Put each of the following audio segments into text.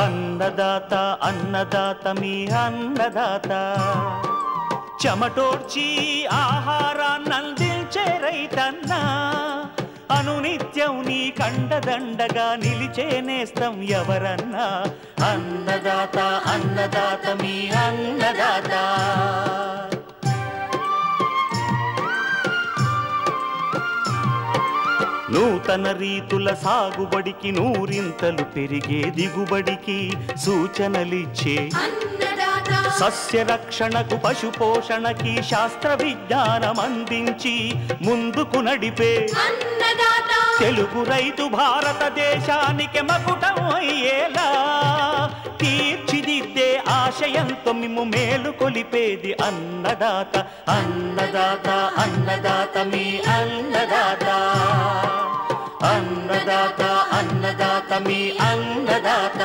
అన్నదాత అన్నదాత మీ అన్నదాత చెమటోర్చి ఆహారాన్ని అందించే రైతన్న అనునిత్యం నీ కండదండగా నిలిచే నేస్తం ఎవరన్న అన్నదాత అన్నదాత మీ అన్నదాత नूतन रीतुल सागुबडिकी नूरिंतलु पेरिगे दिगुबडिकी सूचनलिच्चे सस्य रक्षणकु पशु पोषणकी शास्त्र विज्ञानं अंदिंची मुंदुकु नडिपे तेलुगु रैतु भारत देशानिके मकुटं अय्येला తీర్చిదిద్దే ఆశయంతో మిమ్ము మేలుకొలిపేది అన్నదాత అన్నదాత అన్నదాత మీ అన్నదాత అన్నదాత అన్నదాత మీ అన్నదాత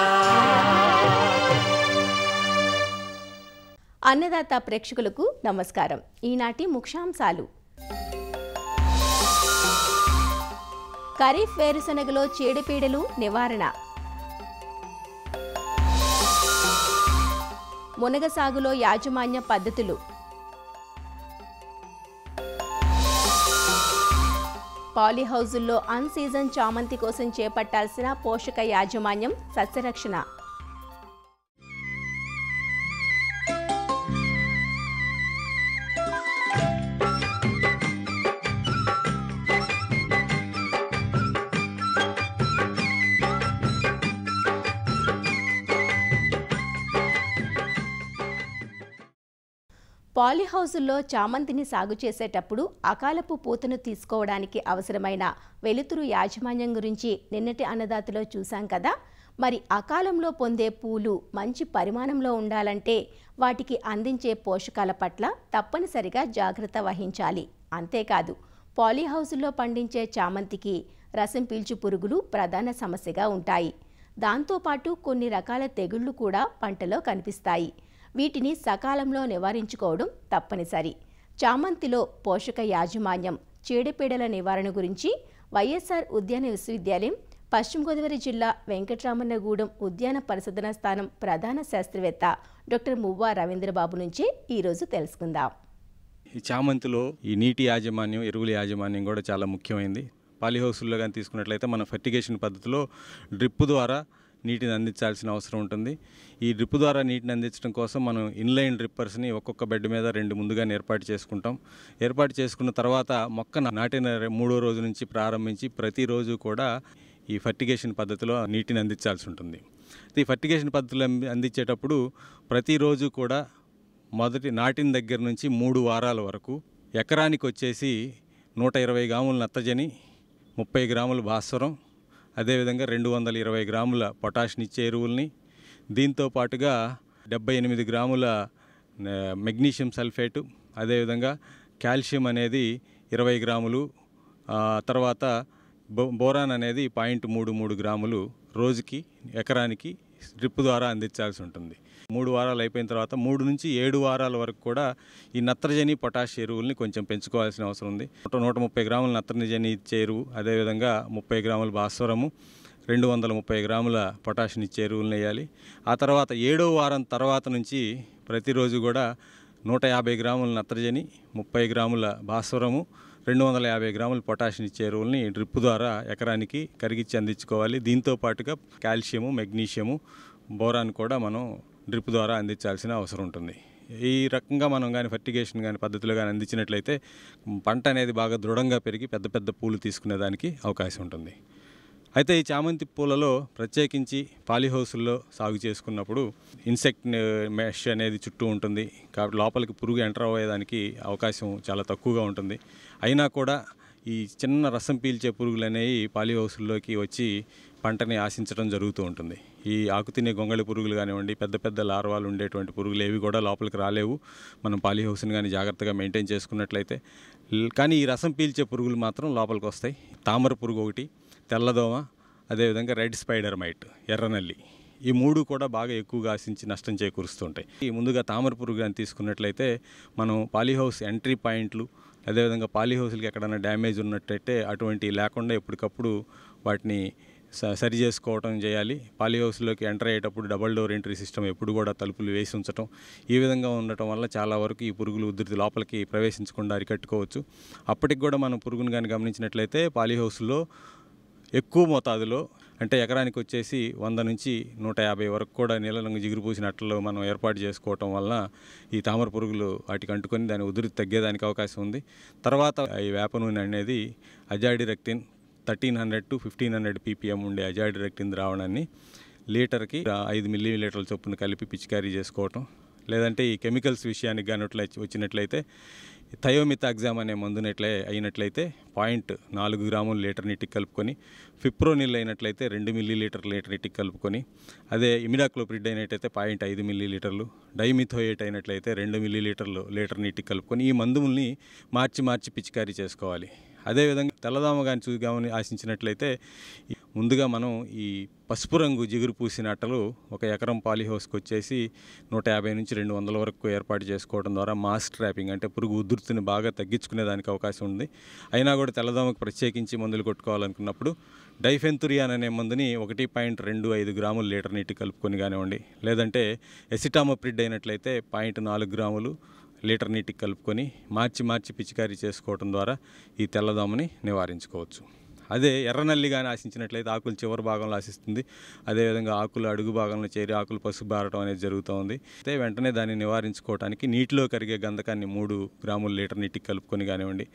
అన్నదాత ప్రేక్షకులకు నమస్కారం। ఈనాటి ముఖ్యాంశాలు ఖరీఫ్ వేరుశనగలో చీడపీడలు నివారణ మునగ సాగులో యాజమాన్య పద్ధతులు పాలీహౌజుల్లో అన్ సీజన్ చామంతి కోసం చేపట్టాల్సిన పోషక యాజమాన్యం సస్యరక్షణ పాలీహౌజుల్లో చామంతిని సాగు చేసేటప్పుడు అకాలపు పూతను తీసుకోవడానికి అవసరమైన వెలుతురు యాజమాన్యం గురించి నిన్నటి అన్నదాతలో చూసాం కదా। మరి అకాలంలో పొందే పూలు మంచి పరిమాణంలో ఉండాలంటే వాటికి అందించే పోషకాల పట్ల తప్పనిసరిగా జాగృత వహించాలి। అంతేకాదు పాలీహౌజుల్లో పండించే చామంతికి రసం పీల్చు పురుగులు ప్రధాన సమస్యగా ఉంటాయి। దాంతోపాటు కొన్ని రకాల తెగుళ్లు కూడా పంటలో కనిపిస్తాయి। వీటిని సకాలంలో నివారించుకోవడం తప్పనిసరి। చామంతిలో పోషక యాజమాన్యం చీడపీడల నివారణ గురించి వైఎస్ఆర్ ఉద్యాన విశ్వవిద్యాలయం పశ్చిమ గోదావరి జిల్లా వెంకటరామన్నగూడెం ఉద్యాన పరిశోధనా స్థానం ప్రధాన శాస్త్రవేత్త డాక్టర్ మువ్వా రవీంద్రబాబు నుంచి ఈరోజు తెలుసుకుందాం। ఈ చామంతిలో ఈ నీటి యాజమాన్యం, ఎరువుల యాజమాన్యం కూడా చాలా ముఖ్యమైంది। పాలీహౌస్లో కానీ తీసుకున్నట్లయితే మన ఫెర్టిగేషన్ పద్ధతిలో డ్రిప్ ద్వారా నీటిని అందించాల్సిన అవసరం ఉంటుంది। ఈ డ్రిప్ ద్వారా నీటిని అందించడం కోసం మనం ఇన్లైన్ డ్రిప్పర్స్ని ఒక్కొక్క బెడ్ మీద రెండు ముందుగా ఏర్పాటు చేసుకుంటాం। ఏర్పాటు చేసుకున్న తర్వాత మొక్క నాటిన మూడో రోజు నుంచి ప్రారంభించి ప్రతిరోజు కూడా ఈ ఫర్టిగేషన్ పద్ధతిలో నీటిని అందించాల్సి ఉంటుంది। ఈ ఫర్టిగేషన్ పద్ధతిలో అందించేటప్పుడు ప్రతిరోజు కూడా మొదటి నాటిన దగ్గర నుంచి 3 వారాల వరకు ఎకరానికి వచ్చేసి 120 గ్రాముల నత్తజని, 30 గ్రాముల భాస్వరం, అదేవిధంగా 220 గ్రాముల పొటాషియం ఇచ్చే ఎరువుల్ని, దీంతో పాటుగా 78 గ్రాముల మెగ్నీషియం సల్ఫేటు, అదేవిధంగా కాల్షియం అనేది 20 గ్రాములు, తర్వాత బోరాన్ అనేది 0.33 గ్రాములు రోజుకి ఎకరానికి డ్రిప్ ద్వారా అందించాల్సి ఉంటుంది। 3 వారాలు అయిపోయిన తర్వాత 3 నుంచి 7 వారాల వరకు కూడా ఈ నత్రజని పొటాషియం ఎరువుల్ని కొంచెం పెంచుకోవాల్సిన అవసరం ఉంది। 130 గ్రాముల నత్రజని ఇచ్చే ఎరువు, అదేవిధంగా 30 గ్రాముల భాస్వరము, 230 గ్రాముల పొటాషియం ఇచ్చే ఎరువులను వేయాలి। ఆ తర్వాత 7వ వారం తర్వాత నుంచి ప్రతిరోజు కూడా 150 గ్రాముల నత్రజని, 30 గ్రాముల భాస్వరము, 250 గ్రాముల పొటాషియం ఇచ్చే ఎరువుల్ని డ్రిప్ ద్వారా ఎకరానికి కరిగించి అందించుకోవాలి। దీంతో పాటుగా కాల్షియము, మెగ్నీషియము, బోరాన్ కూడా మనం డ్రిప్ ద్వారా అందించాల్సిన అవసరం ఉంటుంది। ఈ రకంగా మనం కానీ ఫర్టిగేషన్ కానీ పద్ధతిలో కానీ అందించినట్లయితే పంట అనేది బాగా దృఢంగా పెరిగి పెద్ద పెద్ద పూలు తీసుకునేదానికి అవకాశం ఉంటుంది। అయితే ఈ చామంతి పూలలో ప్రత్యేకించి పాలీహౌస్లో సాగు చేసుకున్నప్పుడు ఇన్సెక్ట్ మెష్ అనేది చుట్టూ ఉంటుంది కాబట్టి లోపలికి పురుగు ఎంటర్ అవ్వడానికి అవకాశం చాలా తక్కువగా ఉంటుంది। అయినా కూడా ఈ చిన్న రసం పీల్చే పురుగులు అనేవి పాలీహౌస్లోకి వచ్చి పంటని ఆశించడం జరుగుతూ ఉంటుంది। ఈ ఆకు తినే గొంగళి పురుగులు కానివ్వండి, పెద్ద పెద్ద లార్వాలు ఉండేటువంటి పురుగులు ఏవి కూడా లోపలికి రాలేవు మనం పాలీహౌస్ని కానీ జాగ్రత్తగా మెయింటైన్ చేసుకున్నట్లయితే। కానీ ఈ రసం పీల్చే పురుగులు మాత్రం లోపలికి వస్తాయి। తామర పురుగు ఒకటి, తెల్లదోమ, అదేవిధంగా రెడ్ స్పైడర్ మైట్, ఎర్రనల్లి, ఈ 3 కూడా బాగా ఎక్కువగా ఆశించి నష్టం చేకూరుస్తుంటాయి। ఈ ముందుగా తామర పురుగు అని తీసుకున్నట్లయితే మనం పాలీహౌస్ ఎంట్రీ పాయింట్లు, అదేవిధంగా పాలీహౌస్లకి ఎక్కడైనా డ్యామేజ్ ఉన్నట్టయితే అటువంటి లేకుండా ఎప్పటికప్పుడు వాటిని సరి చేసుకోవడం చేయాలి. పాలీ హౌస్ లోకి ఎంటర్ అయ్యేటప్పుడు డబుల్ డోర్ ఎంట్రీ సిస్టం ఎప్పుడు కూడా తలుపులు వేసి ఉంచటం, ఈ విధంగా ఉండటం వల్ల చాలా వరకు ఈ పురుగులు ఉధృతి లోపలికి ప్రవేశించకుండా అరికట్టుకోవచ్చు. అప్పటికి కూడా మనం పురుగును గాని గమనించినట్లయితే పాలీ హౌస్ లో ఎక్కువ మోతాదులో అంటే ఎకరానికి వచ్చేసి 100 నుంచి 150 వరకు కూడా నీలరంగు జిగురు పూసిన అట్టలు మనం ఏర్పాటు చేసుకోవటం వల్ల ఈ తామర పురుగులు వాటికి అంటుకొని దాని ఉధృతి తగ్గేదానికి అవకాశం ఉంది. తర్వాత ఈ వేప నూనె అనేది అజాడిరెక్టిన్ 1300 to 1500 ppm ఉండే అజాడిరెక్టిన్ ద్రావణాన్ని లీటర్కి 5 మిల్లీలీటర్ల చొప్పున కలిపి పిచికారీ చేసుకోవటం, లేదంటే ఈ కెమికల్స్ విషయానికి గానట్లయితే వచ్చినట్లయితే థయోమితాగ్జామ్ అనే మందునట్లే అయినట్లయితే 0.4 గ్రాములు లీటర్ నీటికి కలుపుకొని, ఫిప్రోనిల్ అయినట్లయితే 2 మిల్లీలీటర్ లీటర్ నీటికి కలుపుకొని, అదే ఇమిడాక్లోప్రిడ్ అయినట్లయితే 0.5 మిల్లీలీటర్లు, డైమిథోయేట్ అయినట్లయితే 2 మిల్లీలీటర్లు లీటర్ నీటికి కలుపుకొని ఈ మందుల్ని మార్చి పిచికారీ చేసుకోవాలి. అదేవిధంగా తెల్లదామ కానీ చూద్దామని ఆశించినట్లయితే ముందుగా మనం ఈ పసుపు రంగు జిగురు పూసిన అట్టలు ఒక ఎకరం పాలీహౌస్కి వచ్చేసి 150 నుంచి 200 వరకు ఏర్పాటు చేసుకోవడం ద్వారా మాస్ ట్రాపింగ్ అంటే పురుగు ఉధృతిని బాగా తగ్గించుకునేదానికి అవకాశం ఉంది. అయినా కూడా తెల్లదోమకు ప్రత్యేకించి మందులు కొట్టుకోవాలనుకున్నప్పుడు డైఫెన్తురియాన్ అనే మందుని 1.25 గ్రాములు లీటర్ నీటి కలుపుకొని కానివ్వండి, లేదంటే ఎసిటామోప్రిడ్ అయినట్లయితే 0.4 గ్రాములు లీటర్ నీటికి కలుపుకొని మార్చి పిచికారీ చేసుకోవడం ద్వారా ఈ తెల్లదోమని నివారించుకోవచ్చు. అదే ఎర్రనల్లి కానీ ఆశించినట్లయితే ఆకులు చివరి భాగంలో ఆశిస్తుంది, అదేవిధంగా ఆకులు అడుగు భాగంలో చేరి ఆకులు పసుపు బారటం అనేది జరుగుతూ ఉంది. అయితే వెంటనే దాన్ని నివారించుకోవడానికి నీటిలో కరిగే గంధకాన్ని 3 గ్రాములు లీటర్ నీటికి కలుపుకొని కానివ్వండి,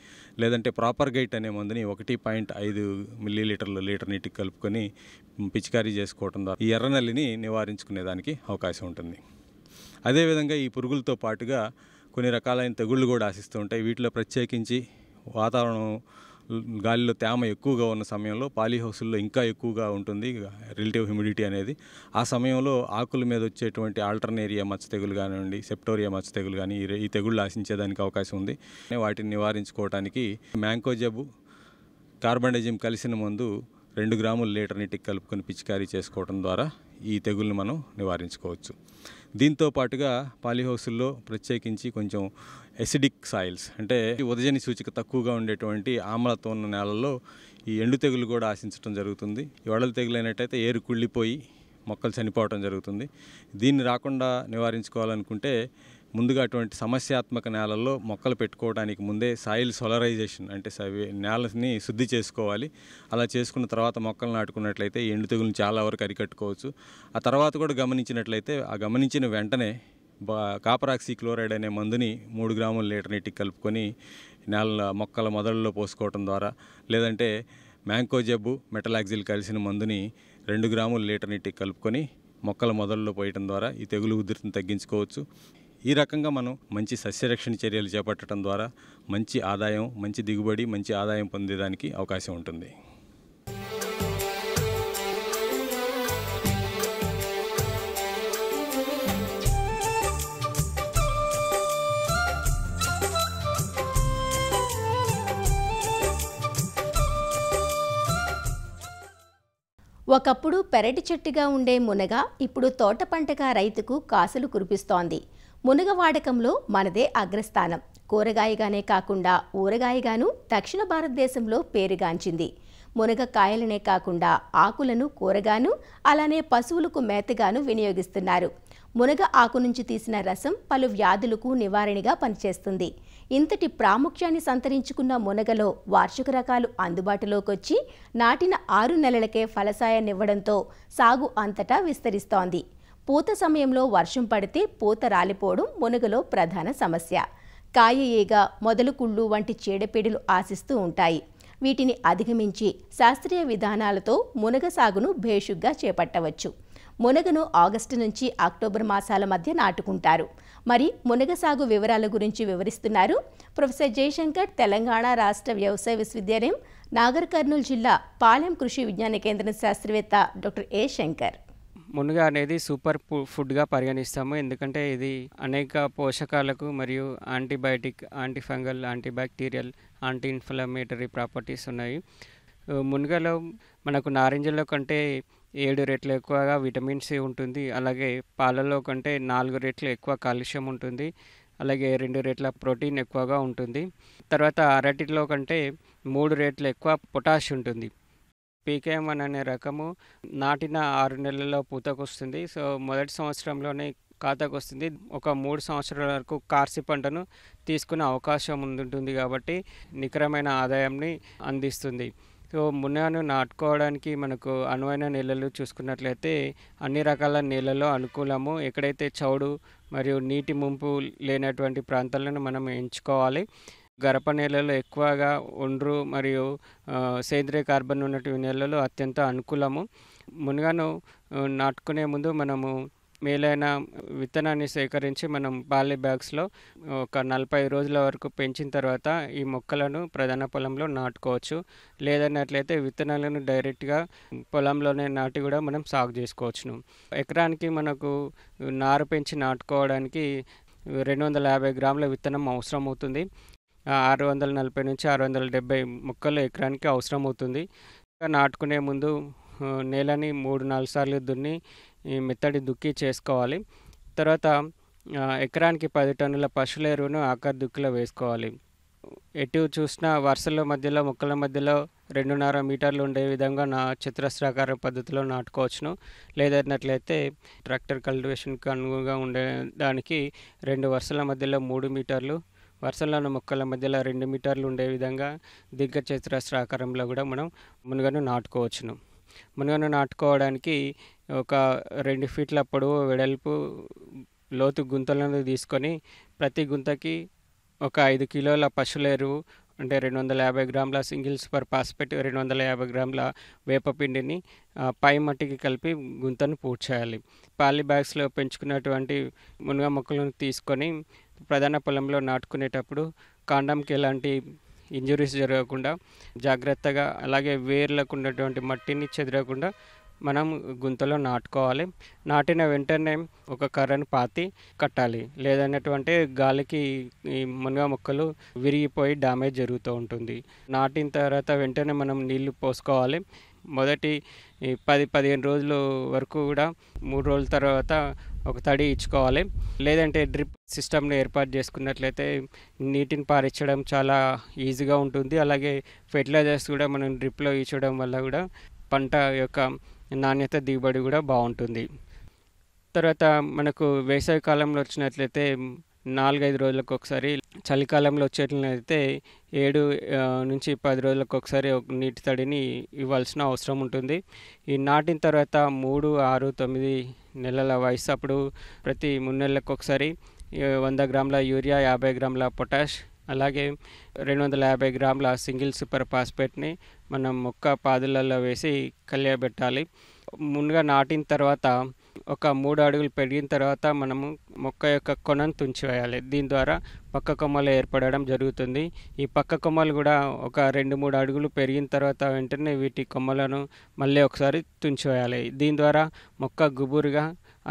లేదంటే ప్రాపర్ గైట్ అనే మందుని 1.5 మిల్లీలీటర్ల లీటర్ నీటికి కలుపుకొని పిచికారీ చేసుకోవడం ద్వారా ఈ ఎర్రనల్లిని నివారించుకునేదానికి అవకాశం ఉంటుంది. అదేవిధంగా ఈ పురుగులతో పాటుగా కొన్ని రకాలైన తెగుళ్ళు కూడా ఆశిస్తూ ఉంటాయి. వీటిలో ప్రత్యేకించి వాతావరణం గాలిలో తేమ ఎక్కువగా ఉన్న సమయంలో పాలీహౌసుల్లో ఇంకా ఎక్కువగా ఉంటుంది రిలేటివ్ హ్యూమిడిటీ అనేది. ఆ సమయంలో ఆకుల మీద వచ్చేటువంటి ఆల్టర్నేరియా మచ్చ తెగులు కానివ్వండి, సెప్టోరియా మచ్చ తెగులు కానీ ఈ తెగుళ్ళు ఆశించేదానికి అవకాశం ఉంది. వాటిని నివారించుకోవడానికి మ్యాంకోజబ్ కార్బండజిమ్ కలిసిన మందు 2 గ్రాముల లీటర్ నీటికి కలుపుకొని పిచికారీ చేసుకోవడం ద్వారా ఈ తెగులను మనం నివారించుకోవచ్చు. దీంతో పాటుగా పాలీహౌసుల్లో ప్రత్యేకించి కొంచెం ఎసిడిక్ సాయిల్స్ అంటే ఉదజని సూచిక తక్కువగా ఉండేటువంటి ఆమ్లత్వం ఉన్న నేలల్లో ఈ ఎండు తెగులు కూడా ఆశించడం జరుగుతుంది. ఈ వడలు తెగులైనట్టయితే ఏరు కుళ్ళిపోయి మొక్కలు చనిపోవడం జరుగుతుంది. దీన్ని రాకుండా నివారించుకోవాలనుకుంటే ముందుగా అటువంటి సమస్యాత్మక నేలల్లో మొక్కలు పెట్టుకోవడానికి ముందే సాయిల్ సోలరైజేషన్ అంటే నేలని శుద్ధి చేసుకోవాలి. అలా చేసుకున్న తర్వాత మొక్కలు నాటుకున్నట్లయితే ఎండు తెగులను చాలా వరకు అరికట్టుకోవచ్చు. ఆ తర్వాత కూడా గమనించినట్లయితే ఆ గమనించిన వెంటనే కాపరాక్సీ క్లోరైడ్ అనే మందుని 3 గ్రాముల లీటర్ నీటికి కలుపుకొని నేల మొక్కల మొదళ్ళలో పోసుకోవడం ద్వారా, లేదంటే మ్యాంకోజబ్ మెటలాక్సిల్ కలిసిన మందుని 2 గ్రాముల లీటర్ నీటికి కలుపుకొని మొక్కల మొదళ్ళలో పోయడం ద్వారా ఈ తెగులు ఉధృతిని తగ్గించుకోవచ్చు. ఈ రకంగా మనం మంచి సస్యరక్షణ చర్యలు చేపట్టడం ద్వారా మంచి ఆదాయం, మంచి దిగుబడి, మంచి ఆదాయం పొందేదానికి అవకాశం ఉంటుంది. ఒకప్పుడు పెరటి చెట్టుగా ఉండే మునగ ఇప్పుడు తోట పంటగా రైతుకు కాసులు కురిపిస్తోంది. మునగ వాడకంలో మనదే అగ్రస్థానం. కూరగాయగానే కాకుండా ఊరగాయగాను దక్షిణ భారతదేశంలో పేరుగాంచింది. మునగ కాయలనే కాకుండా ఆకులను కూరగాను అలానే పశువులకు మేతగాను వినియోగిస్తున్నారు. మునగ ఆకు నుంచి తీసిన రసం పలు వ్యాధులకు నివారణగా పనిచేస్తుంది. ఇంతటి ప్రాముఖ్యాన్ని సంతరించుకున్న మునగలో వార్షిక రకాలు అందుబాటులోకి వచ్చి నాటిన 6 నెలలకే ఫలసాయాన్నివ్వడంతో సాగు అంతటా విస్తరిస్తోంది. పూత సమయంలో వర్షం పడితే పూత రాలిపోవడం మునగలో ప్రధాన సమస్య. కాయ ఈగ, మొదలు కుళ్ళు వంటి చీడపీడలు ఆశిస్తూ ఉంటాయి. వీటిని అధిగమించి శాస్త్రీయ విధానాలతో మునగ సాగును భేషుగ్గా చేపట్టవచ్చు. మునగను ఆగస్టు నుంచి అక్టోబర్ మాసాల మధ్య నాటుకుంటారు. మరి మునగ సాగు వివరాల గురించి వివరిస్తున్నారు ప్రొఫెసర్ జయశంకర్, తెలంగాణ రాష్ట్ర వ్యవసాయ విశ్వవిద్యాలయం, నాగర్ కర్నూలు జిల్లా పాలెం కృషి విజ్ఞాన కేంద్రం శాస్త్రవేత్త డాక్టర్ ఏ శంకర్. మునగ అనేది సూపర్ ఫుడ్గా పరిగణిస్తాము. ఎందుకంటే ఇది అనేక పోషకాలకు మరియు antibiotic, antifungal, antibacterial, anti inflammatory properties ఉన్నాయి. మునగలో మనకు నారింజలో కంటే 7 రెట్లు ఎక్కువగా విటమిన్ సి ఉంటుంది. అలాగే పాలలో కంటే 4 రెట్లు ఎక్కువ కాల్షియం ఉంటుంది. అలాగే 2 రెట్ల ప్రోటీన్ ఎక్కువగా ఉంటుంది. తర్వాత అరటిలో కంటే 3 రెట్లు ఎక్కువ పొటాష్ ఉంటుంది. పీకేఎం1 అనే రకము నాటిన 6 నెలల్లో పూతకొస్తుంది। సో మొదటి సంవత్సరంలోనే ఖాతాకు వస్తుంది। ఒక 3 సంవత్సరాల వరకు కార్సి పంటను తీసుకునే అవకాశం ఉంటుంది కాబట్టి నికరమైన ఆదాయాన్ని అందిస్తుంది। సో మున్నాను నాటుకోవడానికి మనకు అనువైన నేలలు చూసుకున్నట్లయితే అన్ని రకాల నేలల్లో అనుకూలము। ఎక్కడైతే చౌడు మరియు నీటి ముంపు లేనటువంటి ప్రాంతాలను మనం ఎంచుకోవాలి। గరప నేలలు ఎక్కువగా ఒండ్రు మరియు సేంద్రియ కార్బన్ ఉన్నటువంటి నేలలు అత్యంత అనుకూలము। మునగాను నాటుకునే ముందు మనము మేలైన విత్తనాన్ని సేకరించి మనం పాలీ బ్యాగ్స్లో ఒక 40 రోజుల వరకు పెంచిన తర్వాత ఈ మొక్కలను ప్రధాన పొలంలో నాటుకోవచ్చు। లేదన్నట్లయితే విత్తనాలను డైరెక్ట్గా పొలంలోనే నాటి కూడా మనం సాగు చేసుకోవచ్చును। ఎకరానికి మనకు నారు పెంచి నాటుకోవడానికి 250 గ్రాముల విత్తనం అవసరం అవుతుంది। 640 నుంచి 670 మొక్కలు ఎకరానికి అవసరం అవుతుంది। నాటుకునే ముందు నేలని 3-4 సార్లు దున్ని మెత్తడి దుక్కి చేసుకోవాలి। తర్వాత ఎకరానికి 10 టన్నుల పశువుల ఎరువును ఆకర్ దుక్కిలో వేసుకోవాలి। ఎటు చూసినా వరుసల మధ్యలో మొక్కల మధ్యలో 2.5 మీటర్లు ఉండే విధంగా చతురస్రాకార పద్ధతిలో నాటుకోవచ్చును। లేదన్నట్లయితే ట్రాక్టర్ కల్టివేషన్కి అనుగుణంగా ఉండడానికి 2 వరుసల మధ్యలో 3 మీటర్లు, వరుసలోని మొక్కల మధ్యలో 2 మీటర్లు ఉండే విధంగా దీర్ఘచతురస్రాకారంలో కూడా మనం మునగను నాటుకోవచ్చును। మునగను నాటుకోవడానికి ఒక 2 ఫీట్ల పొడవు వెడల్పు లోతు గుంతలను తీసుకొని ప్రతి గుంతకి ఒక 5 కిలోల పశువుల ఎరువు అంటే 250 గ్రాముల సింగిల్ సూపర్ ఫాస్ఫేట్, 250 గ్రాముల వేపపిండిని పై మట్టికి కలిపి గుంతను పూడ్చేయాలి। పాలీ బ్యాగ్స్లో పెంచుకున్నటువంటి మునగ మొక్కలను తీసుకొని ప్రధాన పొలంలో నాటుకునేటప్పుడు కాండంకి ఎలాంటి ఇంజురీస్ జరగకుండా జాగ్రత్తగా, అలాగే వేర్లకు ఉన్నటువంటి మట్టిని చెదరకుండా మనం గుంతలో నాటుకోవాలి। నాటిన వెంటనే ఒక కర్రను పాతి కట్టాలి। లేదన్నటువంటి గాలికి ఈ మునగ మొక్కలు విరిగిపోయి డ్యామేజ్ జరుగుతూ ఉంటుంది। నాటిన తర్వాత వెంటనే మనం నీళ్లు పోసుకోవాలి। మొదటి 10-15 రోజుల వరకు కూడా 3 రోజుల తర్వాత ఒక తడి ఇచ్చుకోవాలి। లేదంటే డ్రిప్ సిస్టమ్ను ఏర్పాటు చేసుకున్నట్లయితే నీటిని పారించడం చాలా ఈజీగా ఉంటుంది। అలాగే ఫెర్టిలైజర్స్ కూడా మనం డ్రిప్లో ఇచ్చడం వల్ల కూడా పంట యొక్క నాణ్యత, దిగుబడి కూడా బాగుంటుంది। తర్వాత మనకు వేసవి కాలంలో వచ్చినట్లయితే 4-5 రోజులకు ఒకసారి, చలికాలంలో వచ్చేట్లయితే 7-10 రోజులకు ఒకసారి నీటి తడిని ఇవ్వాల్సిన అవసరం ఉంటుంది। ఈ నాటిన తర్వాత 3, 6, 9 నెలల వయసు అప్పుడు ప్రతి 3 నెలలకు ఒకసారి 100 గ్రాముల యూరియా, 50 గ్రాముల పొటాష్, అలాగే 250 గ్రాముల సింగిల్ సూపర్ ఫాస్ఫేట్ని మనం మొక్క పాదులలో వేసి కలియబెట్టాలి। ముందుగా నాటిన తర్వాత ఒక 3 అడుగులు పెరిగిన తర్వాత మనము మొక్క యొక్క కొనను తుంచివేయాలి। దీని ద్వారా పక్క కొమ్మలు ఏర్పడడం జరుగుతుంది। ఈ పక్క కొమ్మలు కూడా ఒక 2-3 అడుగులు పెరిగిన తర్వాత వెంటనే వీటి కొమ్మలను మళ్ళీ ఒకసారి తుంచివేయాలి। దీని ద్వారా మొక్క గుబురుగా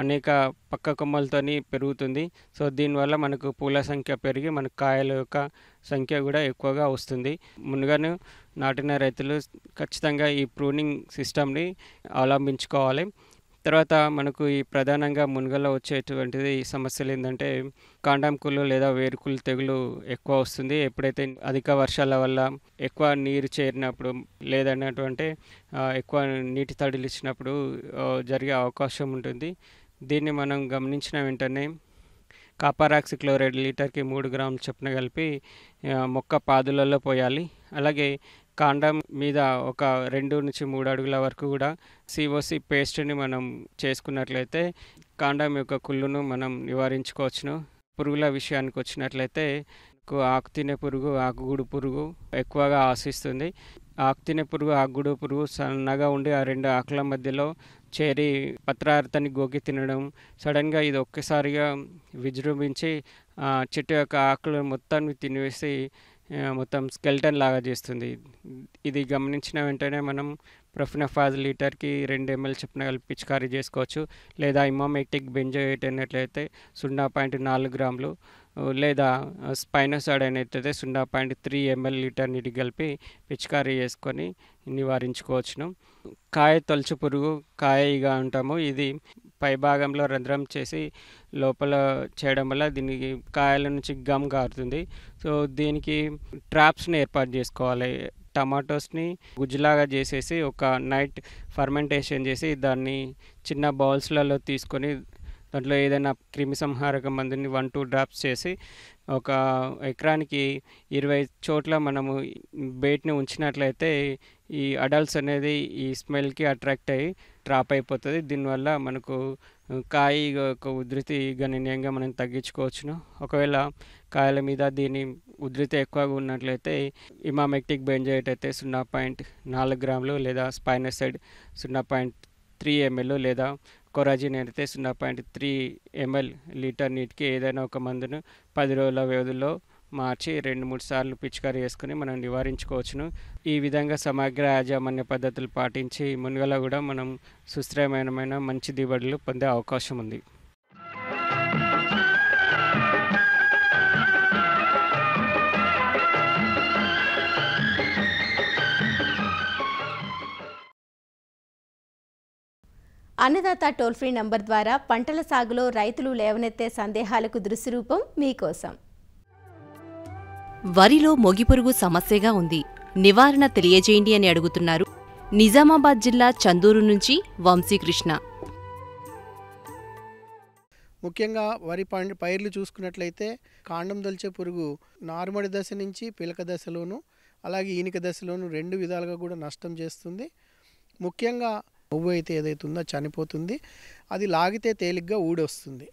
అనేక పక్క కొమ్మలతోని పెరుగుతుంది। సో దీనివల్ల మనకు పూల సంఖ్య పెరిగి మనకు కాయల యొక్క సంఖ్య కూడా ఎక్కువగా వస్తుంది। మునగను నాటిన రైతులు ఖచ్చితంగా ఈ ప్రూనింగ్ సిస్టమ్ని అవలంబించుకోవాలి। తర్వాత మనకు ఈ ప్రధానంగా మునగలో వచ్చేటువంటిది సమస్యలు ఏంటంటే కాండం కుళ్ళు లేదా వేరుకుళ్ళు తెగులు ఎక్కువ వస్తుంది। ఎప్పుడైతే అధిక వర్షాల వల్ల ఎక్కువ నీరు చేరినప్పుడు, లేదన్నటువంటి ఎక్కువ నీటి తడిలు ఇచ్చినప్పుడు జరిగే అవకాశం ఉంటుంది। దీన్ని మనం గమనించిన వెంటనే కాపరాక్సిక్లోరైడ్ లీటర్కి 3 గ్రాములు చొప్పున కలిపి మొక్క పాదులలో పోయాలి। అలాగే కాండం మీద ఒక 2-3 అడుగుల వరకు కూడా COC పేస్ట్ని మనం చేసుకున్నట్లయితే కాండం యొక్క కుళ్ళును మనం నివారించుకోవచ్చును। పురుగుల విషయానికి వచ్చినట్లయితే ఆకుతినే పురుగు, ఆకుగూడు పురుగు ఎక్కువగా ఆశిస్తుంది। ఆకుతినే పురుగు, ఆకుగూడు పురుగు సన్నగా ఉండి ఆ 2 ఆకుల మధ్యలో చేరి పత్రార్థాన్ని గోకి తినడం, సడన్గా ఇది ఒక్కసారిగా విజృంభించి చెట్టు యొక్క ఆకులు మొత్తాన్ని తినివేసి మొత్తం స్కెల్టన్ లాగా చేస్తుంది। ఇది గమనించిన వెంటనే మనం ప్రొఫెనఫాజ్ లీటర్కి 2 ml చొప్పున కలిపి పిచికారీ చేసుకోవచ్చు। లేదా ఇమామెటిక్ బెంజోయేట్ అయినట్లయితే 0.4 గ్రాములు, లేదా స్పైనోసాడ్ అయినట్లయితే 0.3 ml లీటర్ నీటికి కలిపి పిచికారీ చేసుకొని నివారించుకోవచ్చును। కాయ తొలచు పురుగు, కాయగా ఉంటాము, ఇది పైభాగంలో రంధ్రం చేసి లోపల చేయడం వల్ల దీనికి కాయల నుంచి గమ్ కారుతుంది। సో దీనికి ట్రాప్స్ని ఏర్పాటు చేసుకోవాలి। టమాటోస్ని గుజ్జులాగా చేసేసి ఒక నైట్ ఫర్మెంటేషన్ చేసి దాన్ని చిన్న బౌల్స్లలో తీసుకొని దాంట్లో ఏదైనా క్రిమిసంహారక మందుని 1-2 డ్రాప్స్ చేసి ఒక ఎకరానికి 20 చోట్ల మనము బేట్ని ఉంచినట్లయితే ఈ అడల్ట్స్ అనేది ఈ స్మెల్కి అట్రాక్ట్ అయ్యి ట్రాప్ అయిపోతుంది. దీనివల్ల మనకు కాయ యొక్క ఉధృతి గణనీయంగా మనం తగ్గించుకోవచ్చును. ఒకవేళ కాయల మీద దీని ఉధృతి ఎక్కువగా ఉన్నట్లయితే ఇమామెక్టిక్ బెంజైట్ అయితే 0.4 గ్రాములు లేదా స్పైనసైడ్ 0.3 ml లేదా కొరాజిన్ అయితే 0.3 ml లీటర్ నీటికి ఏదైనా ఒక మందును 10 రోజుల వ్యవధిలో మార్చి 2-3 సార్లు పిచికారీ చేసుకుని మనం నివారించుకోవచ్చును. ఈ విధంగా సమగ్ర యాజమాన్య పద్ధతులు పాటించి మునుగోలో కూడా మనం సుస్థిరమైన మంచి దిగుబడులు పొందే అవకాశం ఉంది. అన్నదాత టోల్ ఫ్రీ నంబర్ ద్వారా పంటల సాగులో రైతులు లేవనెత్తే సందేహాలకు దృశ్యరూపం మీకోసం. వరిలో మొగిపురుగు సమస్యగా ఉంది, నివారణ తెలియజేయండి అని అడుగుతున్నారు నిజామాబాద్ జిల్లా చందూరు నుంచి వంశీకృష్ణ. ముఖ్యంగా వరి పైర్లు చూసుకున్నట్లయితే కాండం దొలిచే పురుగు నారుమడి దశ నుంచి పిలక దశలోను అలాగే ఈనిక దశలోను 2 విధాలుగా కూడా నష్టం చేస్తుంది. ముఖ్యంగా పువ్వు అయితే ఏదైతే ఉందో చనిపోతుంది, అది లాగితే తేలిగ్గా ఊడొస్తుంది.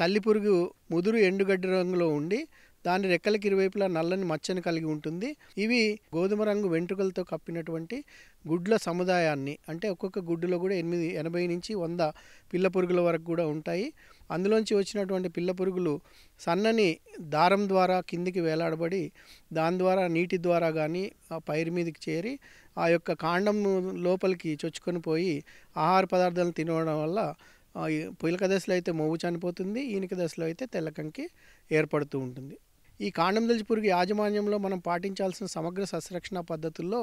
తల్లి పురుగు ముదురు ఎండుగడ్డి రంగులో ఉండి దాని రెక్కలకి ఇరువైపులా నల్లని మచ్చను కలిగి ఉంటుంది. ఇవి గోధుమ రంగు వెంట్రుకలతో కప్పినటువంటి గుడ్ల సముదాయాన్ని, అంటే ఒక్కొక్క గుడ్డులో కూడా 80-100 పిల్ల పురుగుల వరకు కూడా ఉంటాయి. అందులోంచి వచ్చినటువంటి పిల్ల పురుగులు సన్నని దారం ద్వారా కిందికి వేలాడబడి దాని ద్వారా నీటి ద్వారా కానీ ఆ పైరు మీదకి చేరి ఆ యొక్క కాండం లోపలికి చొచ్చుకొని పోయి ఆహార పదార్థాలను తినడం వల్ల పిలక దశలో అయితే మొవ్వు చనిపోతుంది, ఈనిక దశలో అయితే తెల్లకంకి ఏర్పడుతూ ఉంటుంది. ఈ కాండం దొలిచి పురుగు యాజమాన్యంలో మనం పాటించాల్సిన సమగ్ర సస్యరక్షణ పద్ధతుల్లో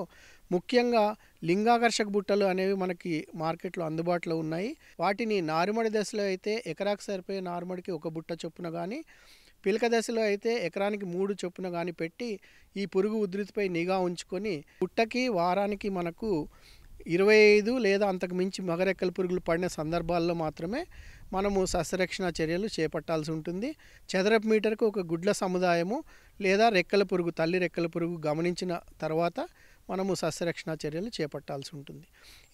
ముఖ్యంగా లింగాకర్షక బుట్టలు అనేవి మనకి మార్కెట్లో అందుబాటులో ఉన్నాయి. వాటిని నారుమడి దశలో అయితే ఎకరాకు సరిపోయే నారుమడికి 1 బుట్ట చొప్పున కానీ పిలక దశలో అయితే ఎకరానికి 3 చొప్పున కానీ పెట్టి ఈ పురుగు ఉధృతిపై నిఘా ఉంచుకొని బుట్టకి వారానికి మనకు 25 లేదా అంతకు మించి మగరెక్కల పురుగులు పడిన సందర్భాల్లో మాత్రమే మనము సస్యరక్షణ చర్యలు చేపట్టాల్సి ఉంటుంది. చదరపు మీటర్కు 1 గుడ్ల సముదాయము లేదా రెక్కల పురుగు తల్లి రెక్కల పురుగు గమనించిన తర్వాత మనము సస్యరక్షణ చర్యలు చేపట్టాల్సి ఉంటుంది.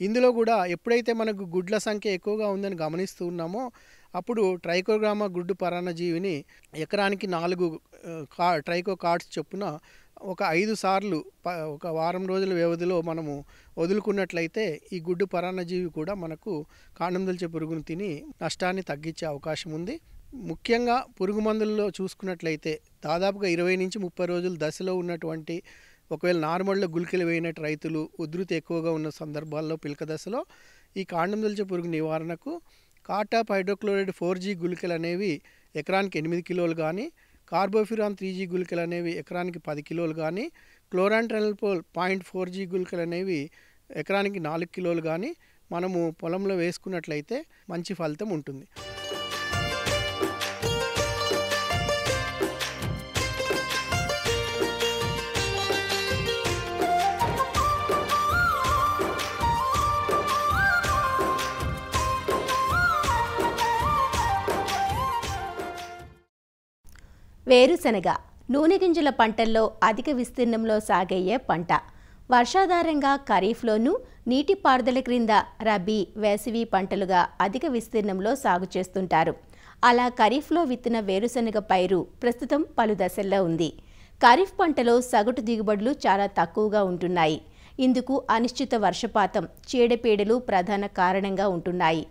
ఇందులో కూడా ఎప్పుడైతే మనకు గుడ్ల సంఖ్య ఎక్కువగా ఉందని గమనిస్తూ ఉన్నామో అప్పుడు ట్రైకోగ్రామా గుడ్డు పరాన్నజీవిని ఎకరానికి 4 ట్రైకో కార్డ్స్ చొప్పున 5 సార్లు ఒక వారం రోజుల వ్యవధిలో మనము వదులుకున్నట్లయితే ఈ గుడ్డు పరాన్నజీవి కూడా మనకు కాండం దొలిచే పురుగును తిని నష్టాన్ని తగ్గించే అవకాశం ఉంది. ముఖ్యంగా పురుగు మందుల్లో చూసుకున్నట్లయితే దాదాపుగా 20-30 రోజుల దశలో ఉన్నటువంటి ఒకవేళ నార్మల్లో గుళికలు వేయనట్టు రైతులు ఉధృతి ఎక్కువగా ఉన్న సందర్భాల్లో పిలక దశలో ఈ కాండం దొలిచే పురుగు నివారణకు కాటాప్ హైడ్రోక్లోరైడ్ 4G గుళికలు అనేవి ఎకరానికి 8 కిలోలు కానీ కార్బోఫ్యూరాన్ 3G గుళికలు అనేవి ఎకరానికి 10 కిలోలు కానీ క్లోరాంట్రెనల్పోల్ 0.4G గుళికలు అనేవి ఎకరానికి 4 కిలోలు కానీ మనము పొలంలో వేసుకున్నట్లయితే మంచి ఫలితం ఉంటుంది. వేరుశనగ నూనె గింజల పంటల్లో అధిక విస్తీర్ణంలో సాగయ్యే పంట. వర్షాధారంగా ఖరీఫ్లోనూ నీటిపారుదల క్రింద రబీ వేసవి పంటలుగా అధిక విస్తీర్ణంలో సాగు చేస్తుంటారు. అలా ఖరీఫ్లో విత్తిన వేరుశనగ పైరు ప్రస్తుతం పలు దశల్లో ఉంది. ఖరీఫ్ పంటలో సగటు దిగుబడులు చాలా తక్కువగా ఉంటున్నాయి. ఇందుకు అనిశ్చిత వర్షపాతం, చీడపీడలు ప్రధాన కారణంగా ఉంటున్నాయి.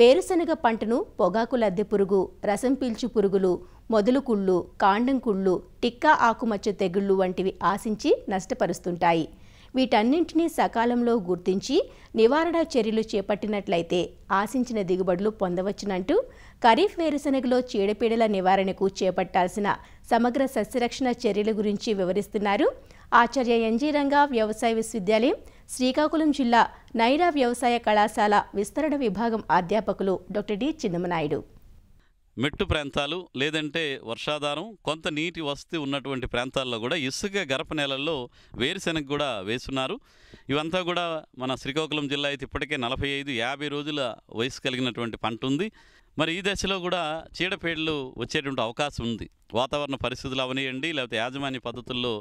వేరుశనగ పంటను పొగాకు లద్దె పురుగు, రసం పీల్చు పురుగులు, మొదలు కుళ్ళు, కాండం కుళ్ళు, టిక్కా ఆకుమచ్చ తెగుళ్ళు వంటివి ఆశించి నష్టపరుస్తుంటాయి. వీటన్నింటినీ సకాలంలో గుర్తించి నివారణ చర్యలు చేపట్టినట్లయితే ఆశించిన దిగుబడులు పొందవచ్చునంటూ ఖరీఫ్ వేరుశనగలో చీడపీడల నివారణకు చేపట్టాల్సిన సమగ్ర సస్యరక్షణ చర్యల గురించి వివరిస్తున్నారు ఆచార్య ఎన్జీ రంగా వ్యవసాయ విశ్వవిద్యాలయం శ్రీకాకుళం జిల్లా నైరా వ్యవసాయ కళాశాల విస్తరణ విభాగం అధ్యాపకులు డాక్టర్ డి చిన్నమనాయుడు. మెట్టు ప్రాంతాలు లేదంటే వర్షాధారం కొంత నీటి వస్తు ఉన్నటువంటి ప్రాంతాల్లో కూడా ఇసుక గరప నేలల్లో వేరుశనగ కూడా వేస్తున్నారు. ఇవంతా కూడా మన శ్రీకాకుళం జిల్లా అయితే ఇప్పటికే 45-50 రోజుల వయసు కలిగినటువంటి పంట ఉంది. మరి ఈ దశలో కూడా చీడపీడలు వచ్చేటువంటి అవకాశం ఉంది. వాతావరణ పరిస్థితులు అవనియండి లేకపోతే యాజమాన్య పద్ధతుల్లో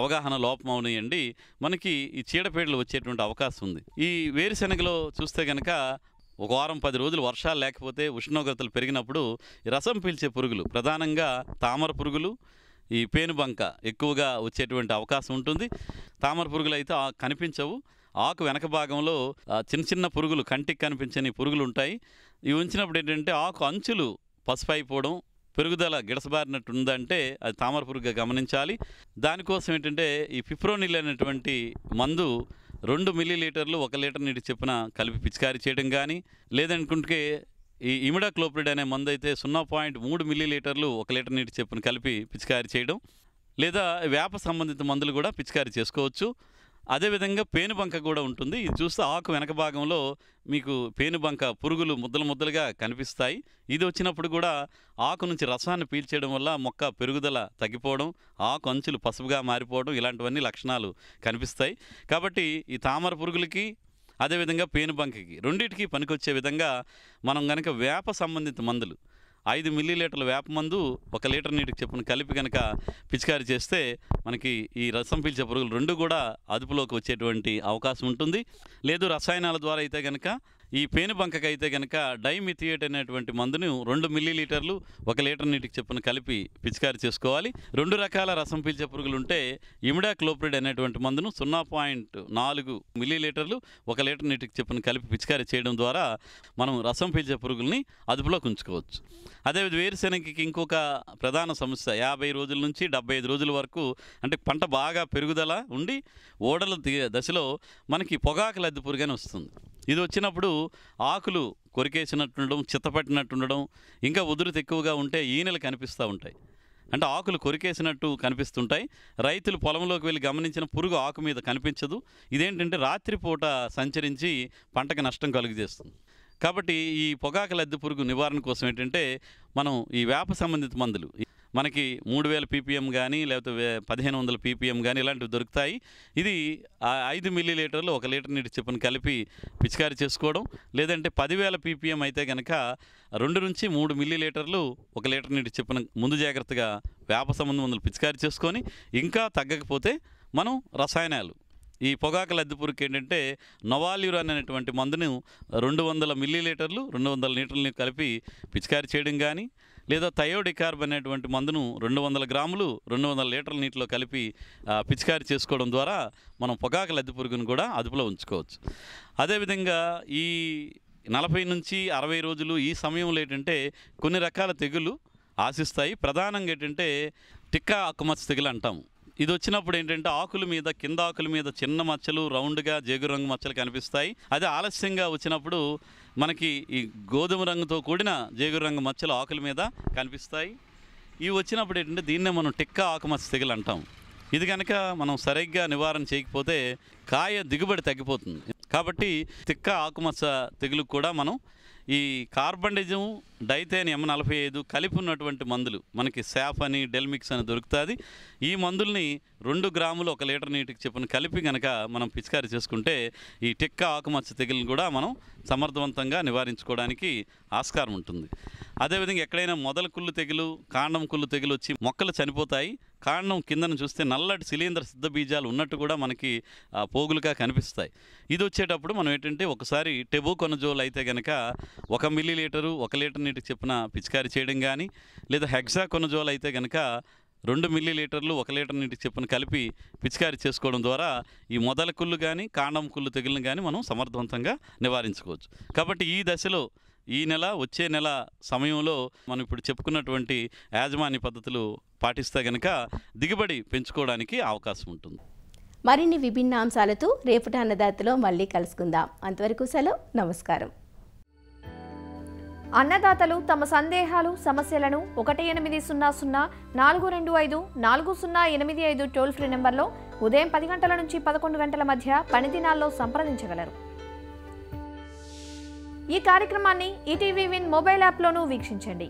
అవగాహన లోపం అవనియండి మనకి ఈ చీడపీడలు వచ్చేటువంటి అవకాశం ఉంది. ఈ వేరుశనగలో చూస్తే కనుక ఒక వారం 10 రోజులు వర్షాలు లేకపోతే ఉష్ణోగ్రతలు పెరిగినప్పుడు రసం పీల్చే పురుగులు ప్రధానంగా తామర పురుగులు ఈ పేనుబంక ఎక్కువగా వచ్చేటువంటి అవకాశం ఉంటుంది. తామర పురుగులు అయితే కనిపించవు, ఆకు వెనక భాగంలో చిన్న చిన్న పురుగులు కంటికి కనిపించని పురుగులు ఉంటాయి. ఇవి ఉంచినప్పుడు ఏంటంటే ఆకు అంచులు పసుపైపోవడం పెరుగుదల గిడసబారినట్టు ఉందంటే అది తామర పురుగుగా గమనించాలి. దానికోసం ఏంటంటే ఈ పిప్రోనిల్ అనేటువంటి మందు 2 మిల్లీలీటర్లు 1 లీటర్ నీటి చొప్పున కలిపి పిచికారీ చేయడం కానీ లేదనుకుంటే ఈ ఇమిడాక్లోప్రిడ్ అనే మందు అయితే 0.3 మిల్లీలీటర్లు 1 లీటర్ నీటి చొప్పున కలిపి పిచికారీ చేయడం లేదా వేప సంబంధిత మందులు కూడా పిచికారీ చేసుకోవచ్చు. అదేవిధంగా పేనుబంక కూడా ఉంటుంది. ఇది చూస్తే ఆకు వెనక భాగంలో మీకు పేనుబంక పురుగులు ముద్దలు ముద్దలుగా కనిపిస్తాయి. ఇది వచ్చినప్పుడు కూడా ఆకు నుంచి రసాన్ని పీల్చేయడం వల్ల మొక్క పెరుగుదల తగ్గిపోవడం, ఆకు అంచులు పసుపుగా మారిపోవడం ఇలాంటివన్నీ లక్షణాలు కనిపిస్తాయి. కాబట్టి ఈ తామర పురుగులకి అదేవిధంగా పేనుబంకకి రెండింటికి పనికొచ్చే విధంగా మనం కనుక వేప సంబంధిత మందులు 5 మిల్లీలీటర్ల వేప మందు 1 లీటర్ నీటికి చొప్పున కలిపి కనుక పిచికారీ చేస్తే మనకి ఈ రసం పీల్చే పురుగులు రెండు కూడా అదుపులోకి వచ్చేటువంటి అవకాశం ఉంటుంది. లేదు రసాయనాల ద్వారా అయితే కనుక ఈ పేనుబంకకి అయితే కనుక డైమిథియేట్ అనేటువంటి మందును 2 మిల్లీలీటర్లు 1 లీటర్ నీటికి చొప్పున కలిపి పిచికారీ చేసుకోవాలి. 2 రకాల రసం పీల్చే పురుగులు ఉంటే ఇమిడాక్లోప్రిడ్ అనేటువంటి మందును 0.4 మిల్లీలీటర్లు 1 లీటర్ నీటికి చొప్పున కలిపి పిచికారీ చేయడం ద్వారా మనం రసం పీల్చే పురుగుల్ని అదుపులోకి ఉంచుకోవచ్చు. అదేవిధంగా వేరుశనగకి ఇంకొక ప్రధాన సమస్య 50 రోజుల నుంచి 75 రోజుల వరకు అంటే పంట బాగా పెరుగుదల ఉండి ఓడల దశలో మనకి పొగాకు లద్దె పురుగని వస్తుంది. ఇది వచ్చినప్పుడు ఆకులు కొరికేసినట్టుండడం, చిత్తపట్టినట్టుండడం, ఇంకా ఉధృతి ఎక్కువగా ఉంటే ఈనెలు కనిపిస్తూ ఉంటాయి. అంటే ఆకులు కొరికేసినట్టు కనిపిస్తుంటాయి. రైతులు పొలంలోకి వెళ్ళి గమనించిన పురుగు ఆకు మీద కనిపించదు. ఇదేంటంటే రాత్రిపూట సంచరించి పంటకు నష్టం కలుగజేస్తుంది. కాబట్టి ఈ పొగాకు లద్దె పురుగు నివారణ కోసం ఏంటంటే మనం ఈ వేప సంబంధిత మందులు మనకి 3000 ppm కానీ లేకపోతే 1500 ppm కానీ ఇలాంటివి దొరుకుతాయి. ఇది 5 మిల్లీలీటర్లు 1 లీటర్ నీటి చొప్పున కలిపి పిచికారీ చేసుకోవడం లేదంటే 10000 ppm అయితే కనుక 2 నుంచి 3 మిల్లీలీటర్లు 1 లీటర్ నీటి చొప్పున ముందు జాగ్రత్తగా వేప సంబంధ మందులు పిచికారీ చేసుకొని ఇంకా తగ్గకపోతే మనం రసాయనాలు ఈ పొగాకు లద్దె పురుగుకి ఏంటంటే నోవాల్యూరాన్ అనేటువంటి మందును 200 మిల్లీలీటర్లు 200 లీటర్లని కలిపి పిచికారీ చేయడం కానీ లేదా థయోడికార్బ్ అనేటువంటి మందును 200 గ్రాములు 200 లీటర్ల నీటిలో కలిపి పిచికారీ చేసుకోవడం ద్వారా మనం పొగాకు లద్దె పురుగును కూడా అదుపులో ఉంచుకోవచ్చు. అదేవిధంగా ఈ 40 నుంచి 60 రోజులు ఈ సమయంలో ఏంటంటే కొన్ని రకాల తెగులు ఆశిస్తాయి. ప్రధానంగా ఏంటంటే టిక్కా ఆకుమచ్చ తెగులు అంటాము. ఇది వచ్చినప్పుడు ఏంటంటే ఆకుల మీద కింద ఆకుల మీద చిన్న మచ్చలు రౌండ్గా జేగు రంగు మచ్చలు కనిపిస్తాయి. అదే ఆలస్యంగా వచ్చినప్పుడు మనకి ఈ గోధుమ రంగుతో కూడిన జేగు రంగు మచ్చలు ఆకుల మీద కనిపిస్తాయి. ఇవి వచ్చినప్పుడు ఏంటంటే దీన్నే మనం టిక్కా ఆకుమచ్చ తెగులు అంటాం. ఇది కనుక మనం సరిగ్గా నివారణ చేయకపోతే కాయ దిగుబడి తగ్గిపోతుంది. కాబట్టి టిక్కా ఆకుమచ్చ తెగులు కూడా మనం ఈ కార్బండిజం డైతేన్ M45 కలిపి ఉన్నటువంటి మందులు మనకి శాఫ్ అని డెల్మిక్స్ అని దొరుకుతుంది. ఈ మందుల్ని 2 గ్రాములు 1 లీటర్ నీటికి చొప్పున కలిపి కనుక మనం పిచికారీ చేసుకుంటే ఈ టిక్కా ఆకుమచ్చ తెగులను కూడా మనం సమర్థవంతంగా నివారించుకోవడానికి ఆస్కారం ఉంటుంది. అదేవిధంగా ఎక్కడైనా మొదల కుళ్ళు తెగులు, కాండం కుళ్ళు తెగులు వచ్చి మొక్కలు చనిపోతాయి. కాండం కిందను చూస్తే నల్లటి శిలీంద్ర సిద్ధ బీజాలు ఉన్నట్టు కూడా మనకి పోగులుగా కనిపిస్తాయి. ఇది వచ్చేటప్పుడు మనం ఏంటంటే ఒకసారి టెబుకొనజోల్ అయితే కనుక 1 మిల్లీలీటరు 1 లీటర్ నీటికి చొప్పున పిచికారీ చేయడం కానీ లేదా హెగ్జాకొనజోల్ అయితే కనుక 2 మిల్లీలీటర్లు 1 లీటర్ నీటికి చొప్పున కలిపి పిచికారీ చేసుకోవడం ద్వారా ఈ మొదల కుళ్ళు కానీ కాండం కుళ్ళు తెగులను కానీ మనం సమర్థవంతంగా నివారించుకోవచ్చు. కాబట్టి ఈ దశలో ఈ నెల వచ్చే నెల సమయంలో మనం ఇప్పుడు చెప్పుకున్నటువంటి యాజమాన్య పద్ధతులు పాటిస్తే కనుక దిగుబడి పెంచుకోవడానికి అవకాశం ఉంటుంది. మరిన్ని విభిన్న అంశాలతో రేపటి అన్నదాతలో మళ్ళీ కలుసుకుందాం. అంతవరకు సెలవు, నమస్కారం. అన్నదాతలు తమ సందేహాలు సమస్యలను 1800-425-4085 టోల్ ఫ్రీ నెంబర్లో ఉదయం 10 గంటల నుంచి 11 గంటల మధ్య పనిదినాల్లో సంప్రదించగలరు. ఈ కార్యక్రమాన్ని ఈటీవీ విన్ మొబైల్ యాప్లోనూ వీక్షించండి.